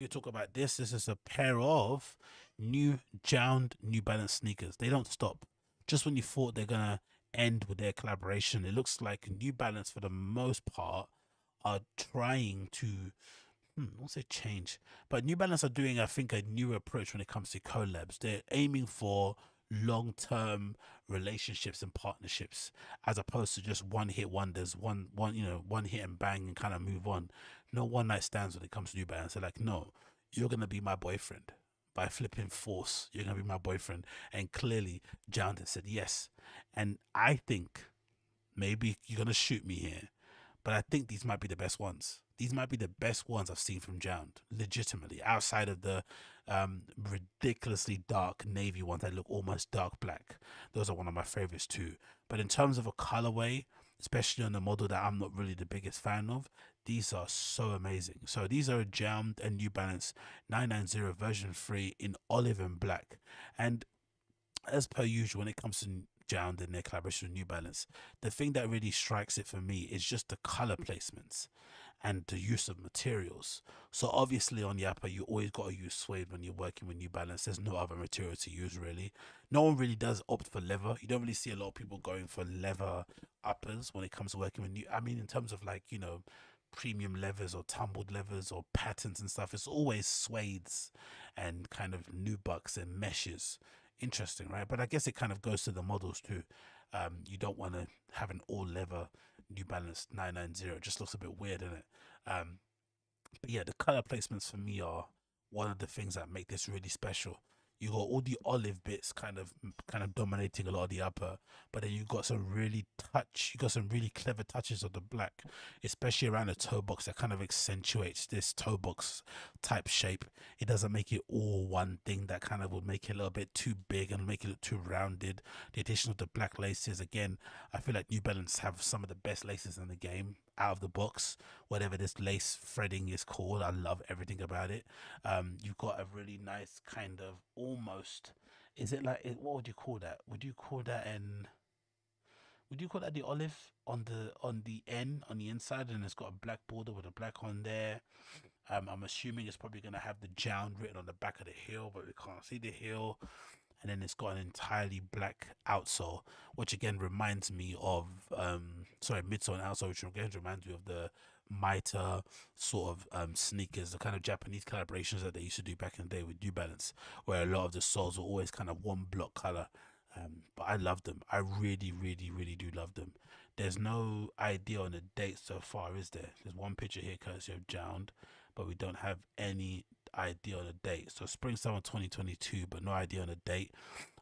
you talk about this. This is a pair of new JJJJound New Balance sneakers. They don't stop. Just when you thought they're gonna end with their collaboration, it looks like New Balance, for the most part, are trying to change. But New Balance are doing, I think, a new approach when it comes to collabs. They're aiming for long-term relationships and partnerships, as opposed to just one-hit wonders, one hit and bang and kind of move on. No one-night stands when it comes to New Balance. They're like, no, you're gonna be my boyfriend. By flipping force, you're gonna be my boyfriend. And clearly JJJJound said yes. And I think, maybe you're gonna shoot me here, but I think these might be the best ones. These might be the best ones I've seen from JJJJound, legitimately, outside of the ridiculously dark navy ones that look almost dark black. Those are one of my favorites too. But in terms of a colorway, especially on the model that I'm not really the biggest fan of, these are so amazing. So these are JJJJound and New Balance 990 version 3 in olive and black. And as per usual, when it comes to JJJJound and their collaboration with New Balance, the thing that really strikes it for me is just the color placements and the use of materials. So obviously on Yappa, you always got to use suede when you're working with New Balance. There's no other material to use, really. No one really does opt for leather. You don't really see a lot of people going for leather uppers when it comes to working with New. I mean, in terms of, like, you know, premium leathers or tumbled leathers or patterns and stuff, it's always suedes and kind of nubucks and meshes. Interesting, right? But I guess it kind of goes to the models too. You don't want to have an all leather New Balance 990. It just looks a bit weird, doesn't it? But yeah, the color placements for me are one of the things that make this really special. You got all the olive bits kind of dominating a lot of the upper, but then you got some really clever touches of the black, especially around the toe box, that kind of accentuates this toe box type shape. It doesn't make it all one thing. That kind of would make it a little bit too big and make it look too rounded. The addition of the black laces, again, I feel like New Balance have some of the best laces in the game out of the box, whatever this lace threading is called. I love everything about it. You've got a really nice kind of almost, is it like, what would you call that? Would you call that the olive on the inside, and it's got a black border with a black on there? I'm assuming it's probably going to have the JJJJound written on the back of the heel, but we can't see the heel. And then it's got an entirely black outsole, which again reminds me of midsole and outsole, which again reminds me of the Mita sort of sneakers, the kind of Japanese collaborations that they used to do back in the day with New Balance, where a lot of the soles were always kind of one block color. But I love them. I really, really, really do love them. There's no idea on the date so far, is there? There's one picture here courtesy of JJJJound, but we don't have any idea on a date. So spring summer 2022, but no idea on a date.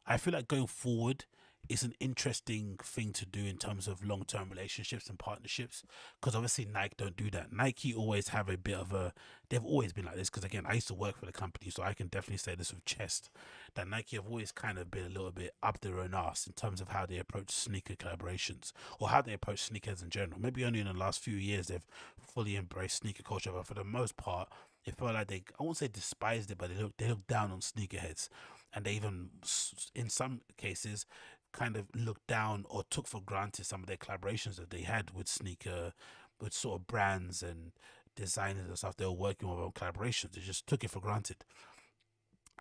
I feel like going forward is an interesting thing to do in terms of long-term relationships and partnerships, because obviously Nike don't do that. Nike always have a bit of a, they've always been like this, because again, I used to work for the company, so I can definitely say this with chest, that Nike have always kind of been a little bit up their own ass in terms of how they approach sneaker collaborations, or how they approach sneakers in general. Maybe only in the last few years they've fully embraced sneaker culture, but for the most part it felt like they, I won't say despised it, but they looked down on sneakerheads, and they even, in some cases, kind of looked down or took for granted some of their collaborations that they had with sort of brands and designers and stuff they were working on collaborations. They just took it for granted.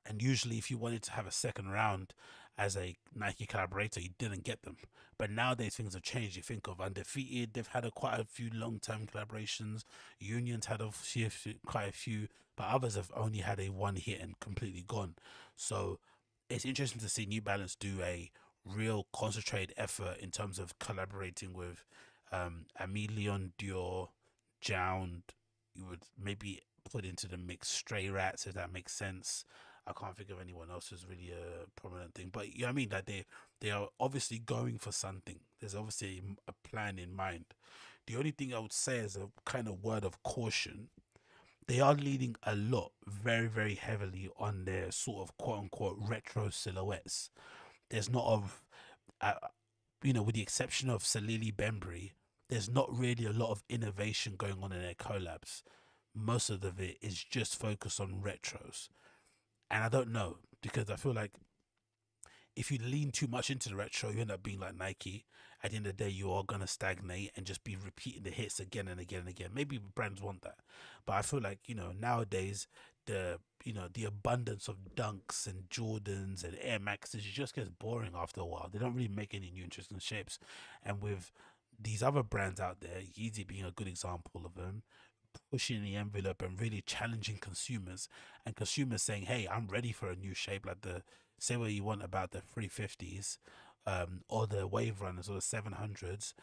And usually, if you wanted to have a second round as a Nike collaborator, you didn't get them. But nowadays, things have changed. You think of Undefeated, they've had quite a few long-term collaborations. Union's had quite a few, but others have only had a one hit and completely gone. So it's interesting to see New Balance do a real concentrated effort in terms of collaborating with Emilien, Dior, JJJJound. You would maybe put into the mix Stray Rats, if that makes sense. I can't think of anyone else who's really a prominent thing, but you know what I mean, like they are obviously going for something. There's obviously a plan in mind. The only thing I would say is a kind of word of caution. They are leaning a lot, very, very heavily on their sort of quote unquote retro silhouettes. There's not with the exception of Salili Bembry, there's not really a lot of innovation going on in their collabs. Most of it is just focused on retros. And I don't know, because I feel like if you lean too much into the retro, you end up being like Nike. At the end of the day, you are going to stagnate and just be repeating the hits again and again and again. Maybe brands want that. But I feel like, you know, nowadays the abundance of Dunks and Jordans and Air Maxes, it just gets boring after a while. They don't really make any new interesting shapes. And with these other brands out there, Yeezy being a good example of them, pushing the envelope and really challenging consumers, and consumers saying, hey, I'm ready for a new shape. Like, the say what you want about the 350s or the Wave Runners or the 700s,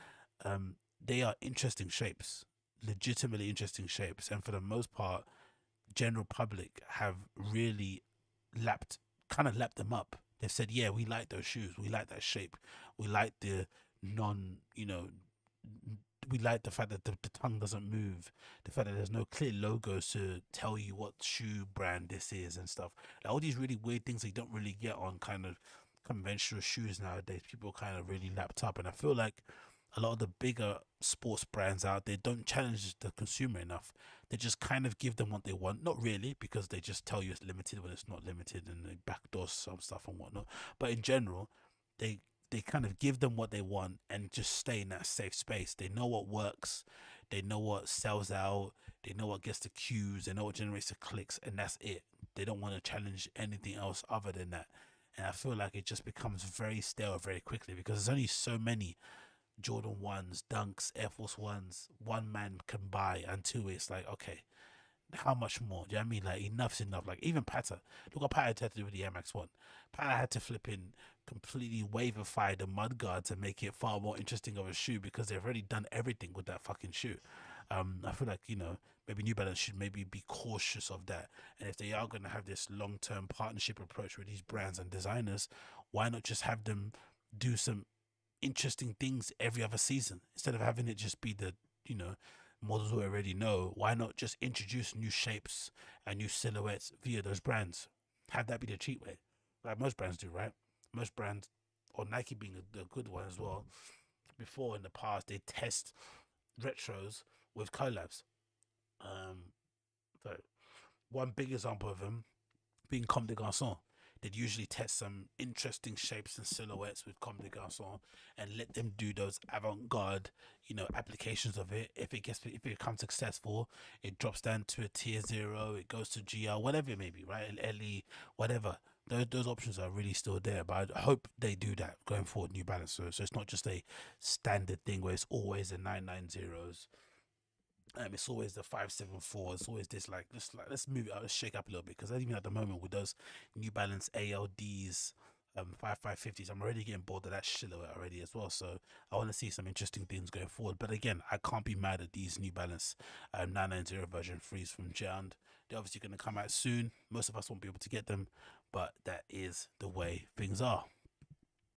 they are interesting shapes, legitimately interesting shapes, and for the most part general public have really lapped them up. They've said, yeah, we like those shoes, we like that shape, we like the we like the fact that the tongue doesn't move, the fact that there's no clear logos to tell you what shoe brand this is and stuff. Like all these really weird things that you don't really get on kind of conventional shoes nowadays. People kind of really lapped up, and I feel like a lot of the bigger sports brands out there don't challenge the consumer enough. They just kind of give them what they want, not really, because they just tell you it's limited when it's not limited, and they backdoor some stuff and whatnot. But in general, they kind of give them what they want and just stay in that safe space. They know what works, they know what sells out, they know what gets the cues, they know what generates the clicks, and that's it. They don't want to challenge anything else other than that. And I feel like it just becomes very stale very quickly, because there's only so many Jordan 1s, Dunks, Air Force 1s one man can buy until it's like, okay, how much more? Do you know what I mean? Like, enough's enough. Like, even Patta. Look what Patta had to do with the Air Max 1. Patta had to flip in completely waverify the mudguard to make it far more interesting of a shoe, because they've already done everything with that fucking shoe. I feel like, maybe New Balance should maybe be cautious of that. And if they are going to have this long-term partnership approach with these brands and designers, why not just have them do some interesting things every other season, instead of having it just be the, models we already know? Why not just introduce new shapes and new silhouettes via those brands? Have that be the cheap way, like most brands do, right? Most brands, or Nike being a good one as well, before in the past they test retros with collabs. So one big example of them being Comme des Garçons. They'd usually test some interesting shapes and silhouettes with Comme des Garçons and let them do those avant-garde, applications of it. If it becomes successful, it drops down to a tier 0, it goes to GL, whatever it may be, right? LE, whatever. Those options are really still there, but I hope they do that going forward, New Balance. So it's not just a standard thing where it's always the 990s. It's always the 574. It's always this, like let's move it out, let's shake up a little bit, because even at the moment with those New Balance ALDs, 5550s, I'm already getting bored of that silhouette already as well. So I want to see some interesting things going forward. But again, I can't be mad at these New Balance 990 version 3s from JJJJound. They're obviously going to come out soon. Most of us won't be able to get them, but that is the way things are.